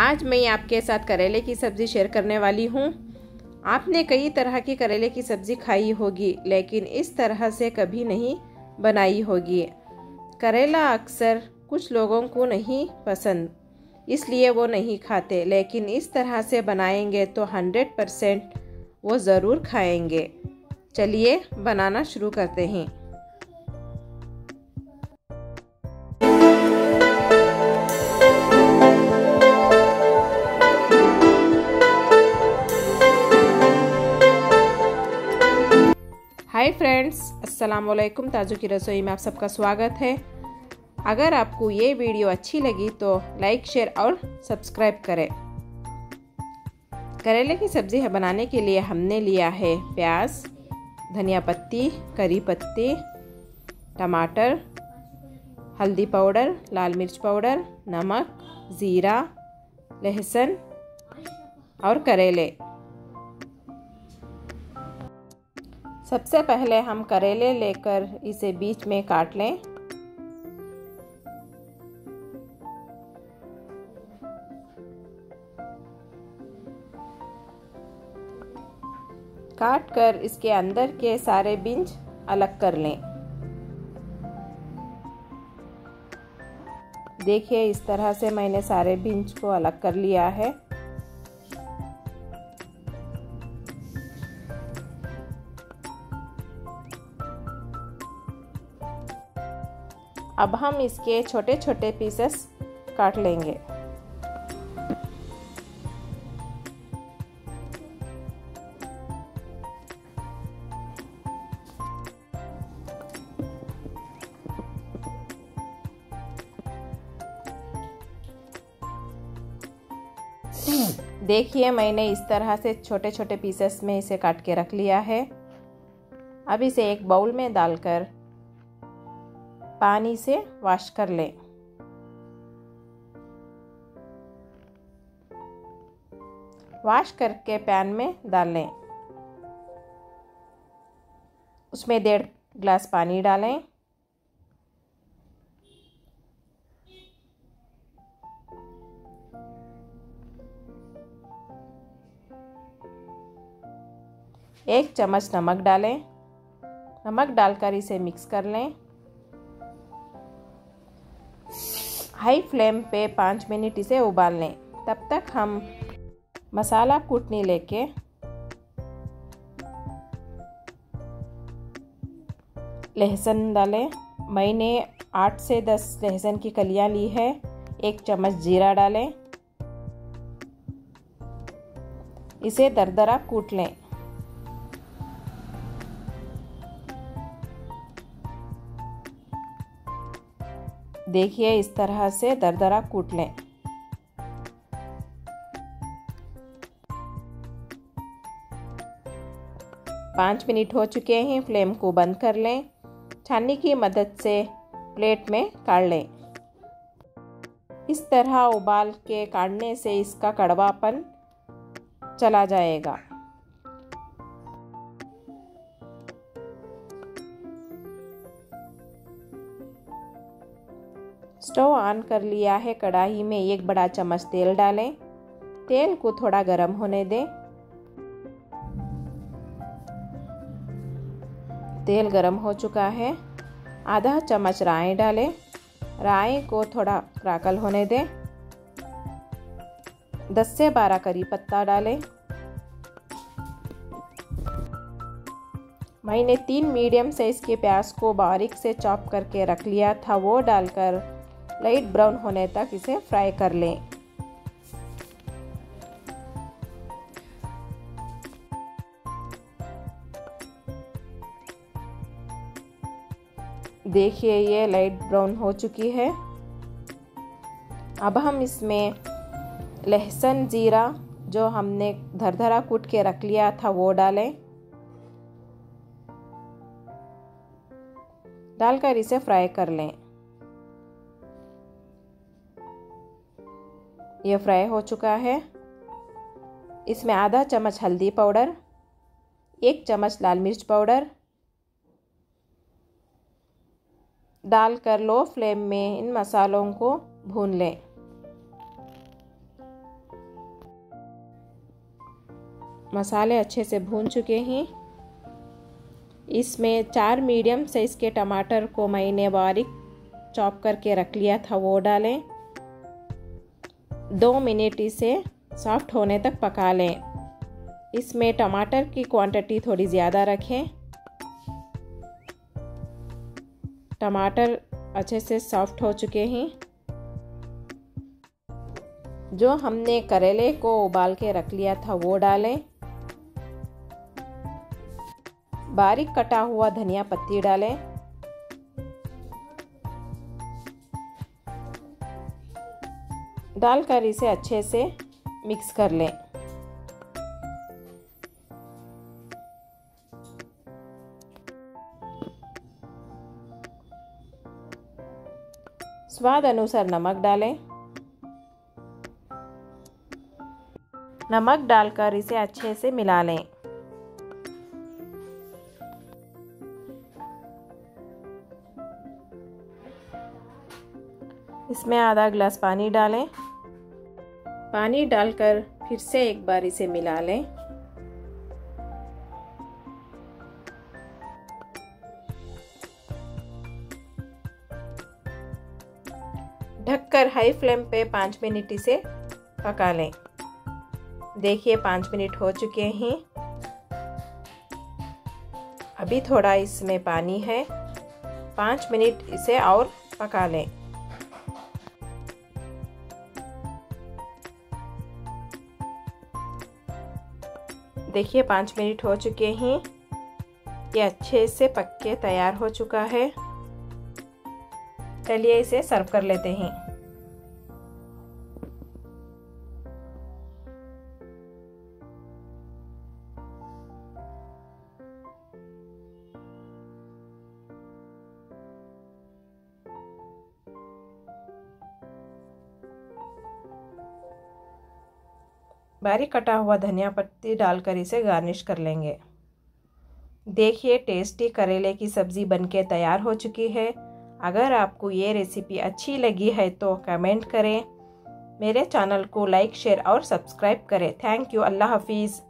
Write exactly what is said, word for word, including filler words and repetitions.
आज मैं आपके साथ करेले की सब्ज़ी शेयर करने वाली हूँ। आपने कई तरह की करेले की सब्ज़ी खाई होगी, लेकिन इस तरह से कभी नहीं बनाई होगी। करेला अक्सर कुछ लोगों को नहीं पसंद, इसलिए वो नहीं खाते, लेकिन इस तरह से बनाएंगे तो हंड्रेड परसेंट वो ज़रूर खाएंगे। चलिए बनाना शुरू करते हैं। हाय फ्रेंड्स, अस्सलामुअलैकुम। ताजु की रसोई में आप सबका स्वागत है। अगर आपको ये वीडियो अच्छी लगी तो लाइक, शेयर और सब्सक्राइब करें। करेले की सब्ज़ी है बनाने के लिए हमने लिया है प्याज, धनिया पत्ती, करी पत्ते, टमाटर, हल्दी पाउडर, लाल मिर्च पाउडर, नमक, ज़ीरा, लहसुन और करेले। सबसे पहले हम करेले लेकर इसे बीच में काट लें। काट कर इसके अंदर के सारे बीज अलग कर लें। देखिए, इस तरह से मैंने सारे बीज को अलग कर लिया है। अब हम इसके छोटे छोटे पीसेस काट लेंगे। देखिए, मैंने इस तरह से छोटे छोटे पीसेस में इसे काट के रख लिया है। अब इसे एक बाउल में डालकर पानी से वॉश कर लें। वॉश करके पैन में डाल लें। उसमें डेढ़ ग्लास पानी डालें। एक चम्मच नमक डालें। नमक डालकर इसे मिक्स कर लें। हाई फ्लेम पे पाँच मिनट इसे उबाल लें। तब तक हम मसाला कूटनी लेके लहसुन डालें। मैंने आठ से दस लहसुन की कलियां ली है। एक चम्मच जीरा डालें। इसे दरदरा कूट लें। देखिए, इस तरह से दरदरा कूट लें। पाँच मिनट हो चुके हैं। फ्लेम को बंद कर लें। छाननी की मदद से प्लेट में काट लें। इस तरह उबाल के काटने से इसका कड़वापन चला जाएगा। स्टोव ऑन कर लिया है। कढ़ाई में एक बड़ा चम्मच तेल डालें। तेल को थोड़ा गर्म होने दें। तेल गर्म हो चुका है। आधा चम्मच राई डालें। राई को थोड़ा क्रैकल होने दें। दस से बारह करी पत्ता डालें। मैंने तीन मीडियम साइज़ के प्याज को बारीक से चॉप करके रख लिया था, वो डालकर लाइट ब्राउन होने तक इसे फ्राई कर लें। देखिए, ये लाइट ब्राउन हो चुकी है। अब हम इसमें लहसुन, जीरा जो हमने धरधरा कूट के रख लिया था वो डालें। डालकर इसे फ्राई कर लें। यह फ्राई हो चुका है। इसमें आधा चम्मच हल्दी पाउडर, एक चम्मच लाल मिर्च पाउडर डालकर लो फ्लेम में इन मसालों को भून लें। मसाले अच्छे से भून चुके हैं। इसमें चार मीडियम साइज़ के टमाटर को मैंने बारीक चॉप करके रख लिया था, वो डालें। दो मिनट इसे सॉफ्ट होने तक पका लें। इसमें टमाटर की क्वांटिटी थोड़ी ज़्यादा रखें। टमाटर अच्छे से सॉफ्ट हो चुके हैं। जो हमने करेले को उबाल के रख लिया था वो डालें। बारीक कटा हुआ धनिया पत्ती डालें। डालकर इसे अच्छे से मिक्स कर लें। स्वाद अनुसार नमक डालें। नमक डालकर इसे अच्छे से मिला लें। इसमें आधा गिलास पानी डालें। पानी डालकर फिर से एक बार इसे मिला लें। ढककर हाई फ्लेम पे पाँच मिनट इसे पका लें। देखिए पाँच मिनट हो चुके हैं। अभी थोड़ा इसमें पानी है। पाँच मिनट इसे और पका लें। देखिए पाँच मिनट हो चुके हैं। ये अच्छे से पक के तैयार हो चुका है। चलिए इसे सर्व कर लेते हैं। बारीक कटा हुआ धनिया पत्ती डालकर इसे गार्निश कर लेंगे। देखिए टेस्टी करेले की सब्ज़ी बनके तैयार हो चुकी है। अगर आपको ये रेसिपी अच्छी लगी है तो कमेंट करें। मेरे चैनल को लाइक शेयर और सब्सक्राइब करें। Thank you. अल्लाह हाफिज़।